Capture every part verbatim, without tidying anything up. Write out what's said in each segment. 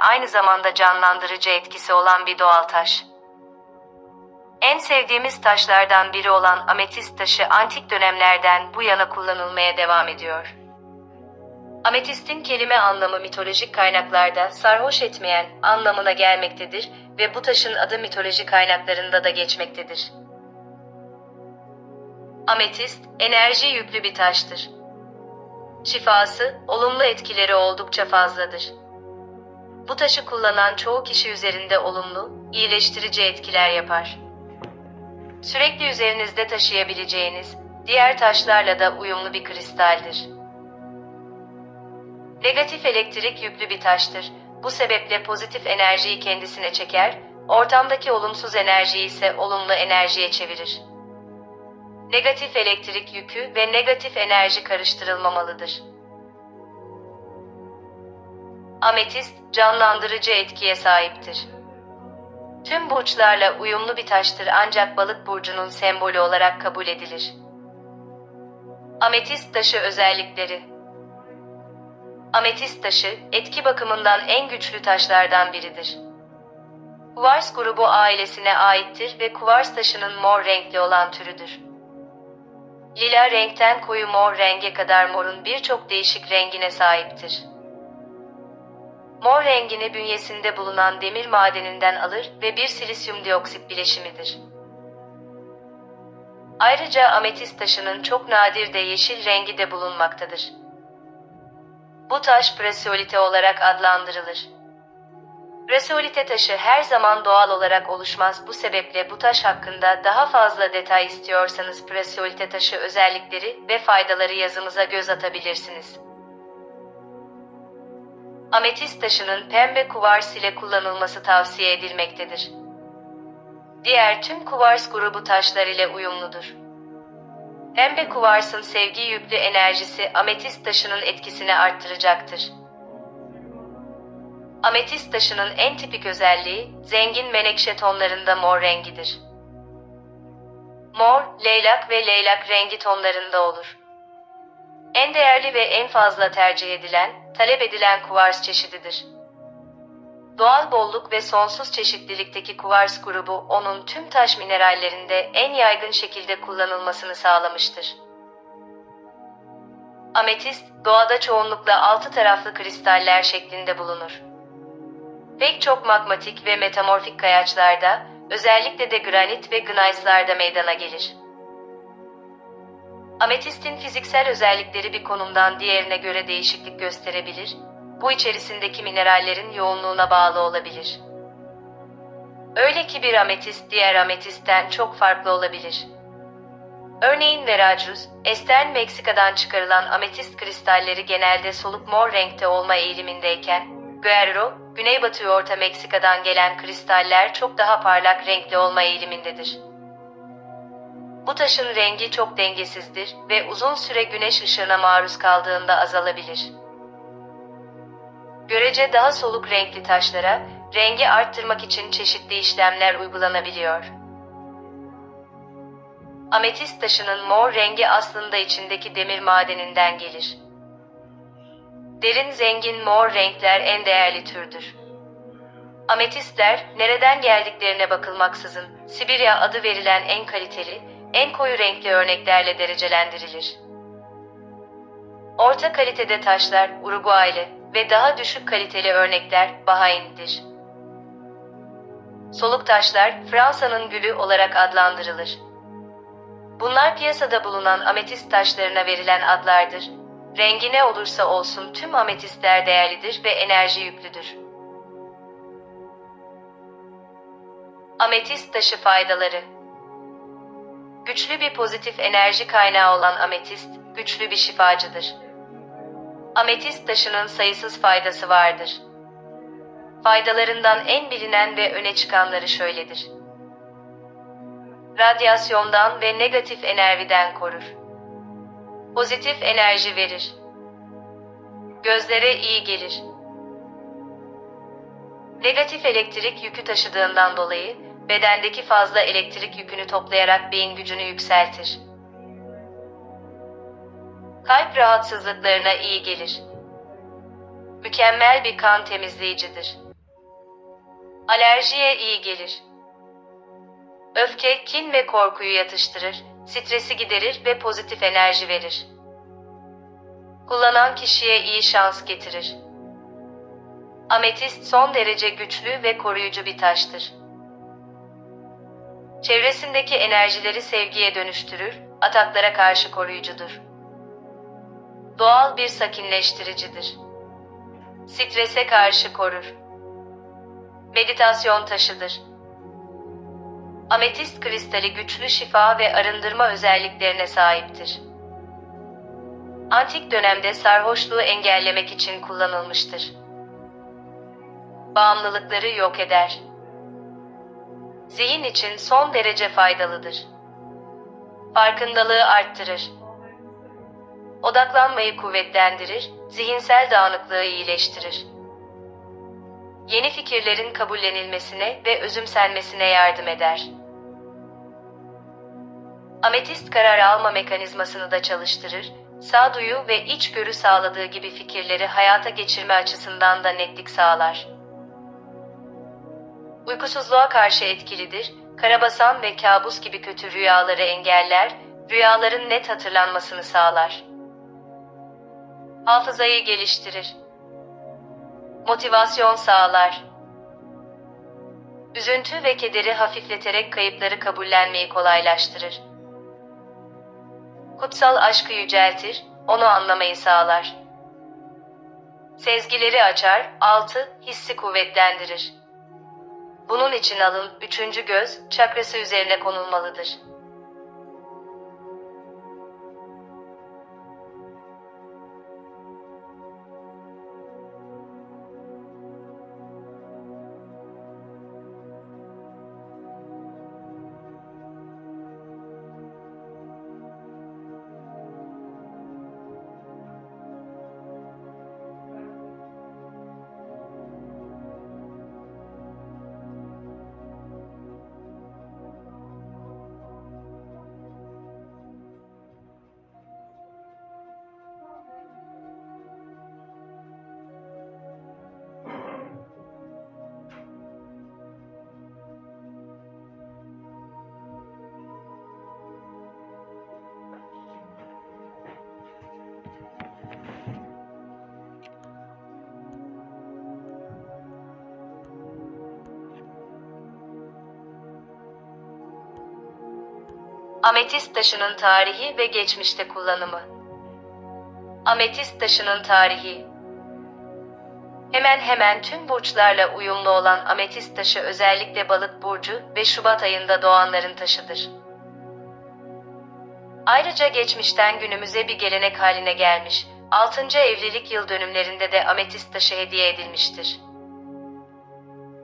aynı zamanda canlandırıcı etkisi olan bir doğal taş. En sevdiğimiz taşlardan biri olan ametist taşı antik dönemlerden bu yana kullanılmaya devam ediyor. Ametistin kelime anlamı mitolojik kaynaklarda sarhoş etmeyen anlamına gelmektedir ve bu taşın adı mitoloji kaynaklarında da geçmektedir. Ametist, enerji yüklü bir taştır. Şifası, olumlu etkileri oldukça fazladır. Bu taşı kullanan çoğu kişi üzerinde olumlu, iyileştirici etkiler yapar. Sürekli üzerinizde taşıyabileceğiniz, diğer taşlarla da uyumlu bir kristaldir. Negatif elektrik yüklü bir taştır. Bu sebeple pozitif enerjiyi kendisine çeker, ortamdaki olumsuz enerjiyi ise olumlu enerjiye çevirir. Negatif elektrik yükü ve negatif enerji karıştırılmamalıdır. Ametist, canlandırıcı etkiye sahiptir. Tüm burçlarla uyumlu bir taştır ancak balık burcunun sembolü olarak kabul edilir. Ametist taşı özellikleri. Ametist taşı, etki bakımından en güçlü taşlardan biridir. Kuvars grubu ailesine aittir ve kuvars taşının mor renkli olan türüdür. Lila renkten koyu mor renge kadar morun birçok değişik rengine sahiptir. Mor rengini bünyesinde bulunan demir madeninden alır ve bir silisyum dioksit bileşimidir. Ayrıca ametist taşının çok nadir de yeşil rengi de bulunmaktadır. Bu taş prasiolite olarak adlandırılır. Prasiolite taşı her zaman doğal olarak oluşmaz. Bu sebeple bu taş hakkında daha fazla detay istiyorsanız prasiolite taşı özellikleri ve faydaları yazımıza göz atabilirsiniz. Ametist taşının pembe kuvars ile kullanılması tavsiye edilmektedir. Diğer tüm kuvars grubu taşlar ile uyumludur. Pembe kuvarsın sevgi yüklü enerjisi ametist taşının etkisini arttıracaktır. Ametist taşının en tipik özelliği zengin menekşe tonlarında mor rengidir. Mor, leylak ve leylak rengi tonlarında olur. En değerli ve en fazla tercih edilen, talep edilen kuvars çeşididir. Doğal bolluk ve sonsuz çeşitlilikteki kuvars grubu onun tüm taş minerallerinde en yaygın şekilde kullanılmasını sağlamıştır. Ametist, doğada çoğunlukla altı taraflı kristaller şeklinde bulunur. Pek çok magmatik ve metamorfik kayaçlarda, özellikle de granit ve gneislarda meydana gelir. Ametistin fiziksel özellikleri bir konumdan diğerine göre değişiklik gösterebilir, bu içerisindeki minerallerin yoğunluğuna bağlı olabilir. Öyle ki bir ametist diğer ametistten çok farklı olabilir. Örneğin Veracruz, Eastern Meksika'dan çıkarılan ametist kristalleri genelde soluk mor renkte olma eğilimindeyken, Guerrero, Güneybatı Orta Meksika'dan gelen kristaller çok daha parlak renkli olma eğilimindedir. Bu taşın rengi çok dengesizdir ve uzun süre güneş ışığına maruz kaldığında azalabilir. Görece daha soluk renkli taşlara, rengi arttırmak için çeşitli işlemler uygulanabiliyor. Ametist taşının mor rengi aslında içindeki demir madeninden gelir. Derin zengin mor renkler en değerli türdür. Ametistler, nereden geldiklerine bakılmaksızın, Sibirya adı verilen en kaliteli, en koyu renkli örneklerle derecelendirilir. Orta kalitede taşlar, Uruguaylı ve daha düşük kaliteli örnekler bahaindir. Soluk taşlar Fransa'nın Gülü olarak adlandırılır. Bunlar piyasada bulunan ametist taşlarına verilen adlardır. Rengi ne olursa olsun tüm ametistler değerlidir ve enerji yüklüdür. Ametist taşı faydaları. Güçlü bir pozitif enerji kaynağı olan ametist, güçlü bir şifacıdır. Ametist taşının sayısız faydası vardır. Faydalarından en bilinen ve öne çıkanları şöyledir. Radyasyondan ve negatif enerjiden korur. Pozitif enerji verir. Gözlere iyi gelir. Negatif elektrik yükü taşıdığından dolayı bedendeki fazla elektrik yükünü toplayarak beyin gücünü yükseltir. Kalp rahatsızlıklarına iyi gelir. Mükemmel bir kan temizleyicidir. Alerjiye iyi gelir. Öfke, kin ve korkuyu yatıştırır, stresi giderir ve pozitif enerji verir. Kullanan kişiye iyi şans getirir. Ametist son derece güçlü ve koruyucu bir taştır. Çevresindeki enerjileri sevgiye dönüştürür, ataklara karşı koruyucudur. Doğal bir sakinleştiricidir. Strese karşı korur. Meditasyon taşıdır. Ametist kristali güçlü şifa ve arındırma özelliklerine sahiptir. Antik dönemde sarhoşluğu engellemek için kullanılmıştır. Bağımlılıkları yok eder. Zihin için son derece faydalıdır. Farkındalığı arttırır. Odaklanmayı kuvvetlendirir, zihinsel dağınıklığı iyileştirir. Yeni fikirlerin kabullenilmesine ve özümsenmesine yardım eder. Ametist karar alma mekanizmasını da çalıştırır, sağduyu ve içgörü sağladığı gibi fikirleri hayata geçirme açısından da netlik sağlar. Uykusuzluğa karşı etkilidir, karabasan ve kabus gibi kötü rüyaları engeller, rüyaların net hatırlanmasını sağlar. Hafızayı geliştirir. Motivasyon sağlar. Üzüntü ve kederi hafifleterek kayıpları kabullenmeyi kolaylaştırır. Kutsal aşkı yüceltir, onu anlamayı sağlar. Sezgileri açar, altı hissi kuvvetlendirir. Bunun için alın, üçüncü göz çakrası üzerine konulmalıdır. Ametist taşının tarihi ve geçmişte kullanımı. Ametist taşının tarihi. Hemen hemen tüm burçlarla uyumlu olan ametist taşı özellikle Balık burcu ve Şubat ayında doğanların taşıdır. Ayrıca geçmişten günümüze bir gelenek haline gelmiş, altıncı evlilik yıl dönümlerinde de ametist taşı hediye edilmiştir.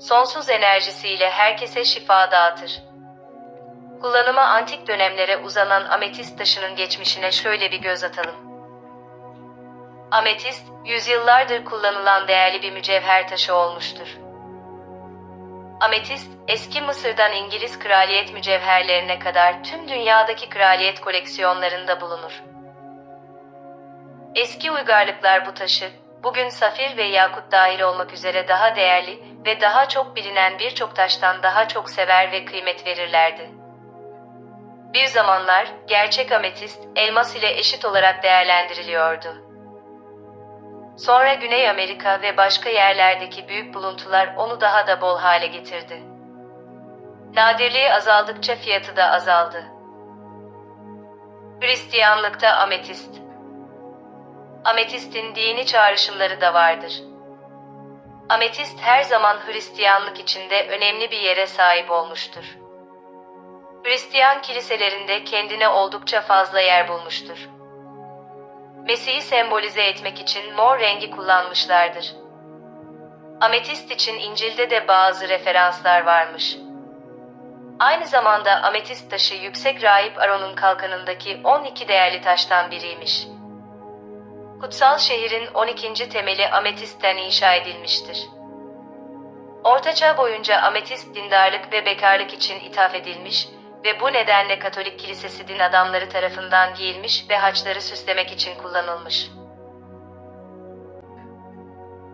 Sonsuz enerjisiyle herkese şifa dağıtır. Kullanıma antik dönemlere uzanan ametist taşının geçmişine şöyle bir göz atalım. Ametist, yüzyıllardır kullanılan değerli bir mücevher taşı olmuştur. Ametist, eski Mısır'dan İngiliz kraliyet mücevherlerine kadar tüm dünyadaki kraliyet koleksiyonlarında bulunur. Eski uygarlıklar bu taşı, bugün safir ve yakut dahil olmak üzere daha değerli ve daha çok bilinen birçok taştan daha çok sever ve kıymet verirlerdi. Bir zamanlar gerçek ametist elmas ile eşit olarak değerlendiriliyordu. Sonra Güney Amerika ve başka yerlerdeki büyük buluntular onu daha da bol hale getirdi. Nadirliği azaldıkça fiyatı da azaldı. Hristiyanlıkta ametist. Ametistin dini çağrışımları da vardır. Ametist her zaman Hristiyanlık içinde önemli bir yere sahip olmuştur. Hristiyan kiliselerinde kendine oldukça fazla yer bulmuştur. Mesih'i sembolize etmek için mor rengi kullanmışlardır. Ametist için İncil'de de bazı referanslar varmış. Aynı zamanda ametist taşı yüksek rahip Aron'un kalkanındaki on iki değerli taştan biriymiş. Kutsal şehrin on ikinci temeli ametistten inşa edilmiştir. Ortaçağ boyunca ametist dindarlık ve bekarlık için ithaf edilmiş ve bu nedenle Katolik Kilisesi din adamları tarafından giyilmiş ve haçları süslemek için kullanılmış.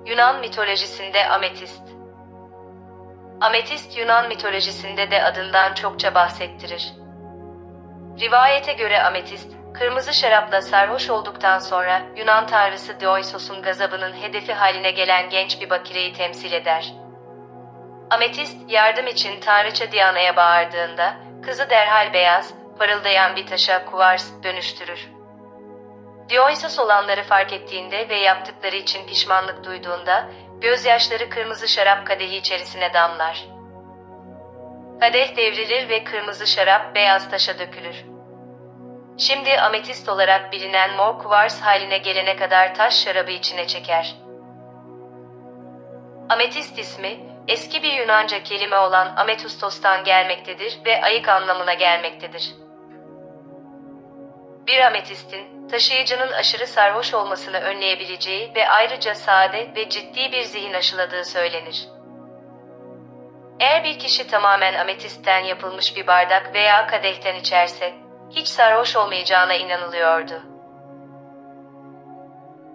Yunan mitolojisinde ametist. Ametist Yunan mitolojisinde de adından çokça bahsettirir. Rivayete göre ametist, kırmızı şarapla sarhoş olduktan sonra Yunan tanrısı Dionisos'un gazabının hedefi haline gelen genç bir bakireyi temsil eder. Ametist, yardım için tanrıça Diana'ya bağırdığında, kızı derhal beyaz, parıldayan bir taşa kuvars dönüştürür. Dionysos olanları fark ettiğinde ve yaptıkları için pişmanlık duyduğunda, gözyaşları kırmızı şarap kadehi içerisine damlar. Kadeh devrilir ve kırmızı şarap beyaz taşa dökülür. Şimdi ametist olarak bilinen mor kuvars haline gelene kadar taş şarabı içine çeker. Ametist ismi, eski bir Yunanca kelime olan ametustos'tan gelmektedir ve ayık anlamına gelmektedir. Bir ametistin, taşıyıcının aşırı sarhoş olmasını önleyebileceği ve ayrıca sade ve ciddi bir zihin aşıladığı söylenir. Eğer bir kişi tamamen ametistten yapılmış bir bardak veya kadehten içerse, hiç sarhoş olmayacağına inanılıyordu.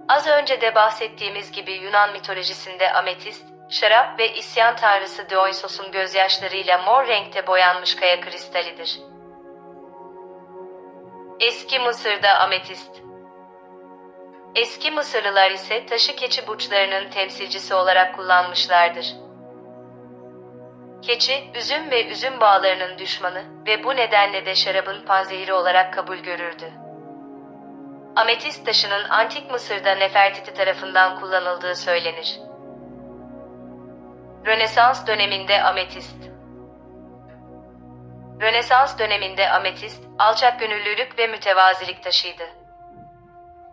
Az önce de bahsettiğimiz gibi Yunan mitolojisinde ametist, şarap ve isyan tanrısı Dionisos'un gözyaşlarıyla mor renkte boyanmış kaya kristalidir. Eski Mısır'da ametist. Eski Mısırlılar ise taşı keçi burçlarının temsilcisi olarak kullanmışlardır. Keçi, üzüm ve üzüm bağlarının düşmanı ve bu nedenle de şarabın panzehiri olarak kabul görürdü. Ametist taşının antik Mısır'da Nefertiti tarafından kullanıldığı söylenir. Rönesans döneminde ametist. Rönesans döneminde ametist, alçakgönüllülük ve mütevazilik taşıydı.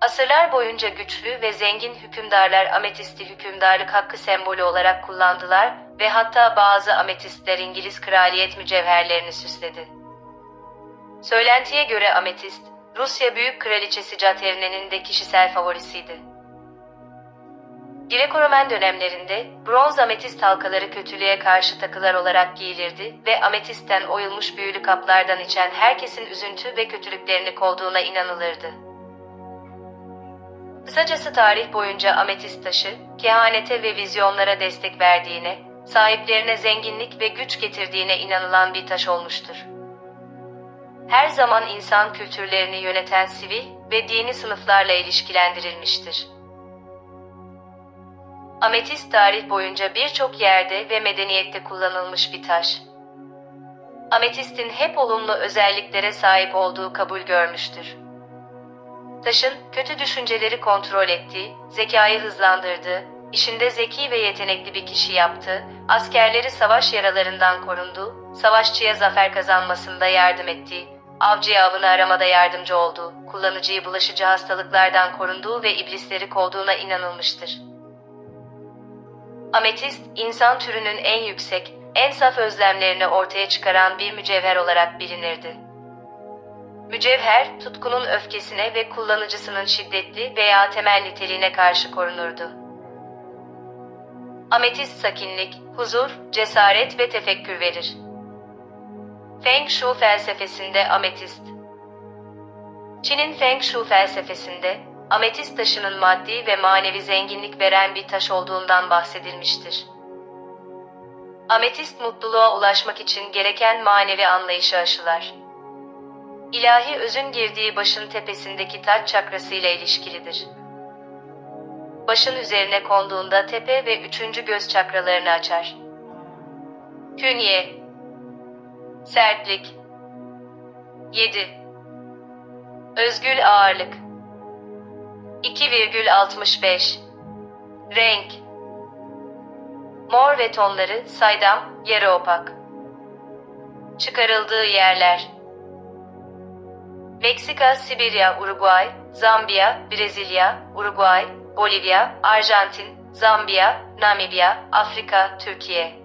Asırlar boyunca güçlü ve zengin hükümdarlar ametisti hükümdarlık hakkı sembolü olarak kullandılar ve hatta bazı ametistler İngiliz kraliyet mücevherlerini süsledi. Söylentiye göre ametist, Rusya Büyük Kraliçesi Caterina'nın de kişisel favorisiydi. Greko-Romen dönemlerinde bronz ametist halkaları kötülüğe karşı takılar olarak giyilirdi ve ametistten oyulmuş büyülü kaplardan içen herkesin üzüntü ve kötülüklerini kovduğuna inanılırdı. Kısacası tarih boyunca ametist taşı, kehanete ve vizyonlara destek verdiğine, sahiplerine zenginlik ve güç getirdiğine inanılan bir taş olmuştur. Her zaman insan kültürlerini yöneten sivil ve dini sınıflarla ilişkilendirilmiştir. Ametist tarih boyunca birçok yerde ve medeniyette kullanılmış bir taş. Ametistin hep olumlu özelliklere sahip olduğu kabul görmüştür. Taşın kötü düşünceleri kontrol ettiği, zekayı hızlandırdığı, işinde zeki ve yetenekli bir kişi yaptığı, askerleri savaş yaralarından korunduğu, savaşçıya zafer kazanmasında yardım ettiği, avcıya avını aramada yardımcı olduğu, kullanıcıyı bulaşıcı hastalıklardan korunduğu ve iblisleri kovduğuna inanılmıştır. Ametist, insan türünün en yüksek, en saf özlemlerini ortaya çıkaran bir mücevher olarak bilinirdi. Mücevher, tutkunun öfkesine ve kullanıcısının şiddetli veya temel niteliğine karşı korunurdu. Ametist sakinlik, huzur, cesaret ve tefekkür verir. Feng Shui felsefesinde ametist. Çin'in Feng Shui felsefesinde, ametist taşının maddi ve manevi zenginlik veren bir taş olduğundan bahsedilmiştir. Ametist mutluluğa ulaşmak için gereken manevi anlayışı aşılar. İlahi özün girdiği başın tepesindeki taç çakrası ile ilişkilidir. Başın üzerine konduğunda tepe ve üçüncü göz çakralarını açar. Künye, sertlik, yedi, özgül ağırlık, iki virgül altmış beş. Renk mor ve tonları saydam, yarı opak. Çıkarıldığı yerler Meksika, Sibirya, Uruguay, Zambiya, Brezilya, Uruguay, Bolivya, Arjantin, Zambiya, Namibya, Afrika, Türkiye.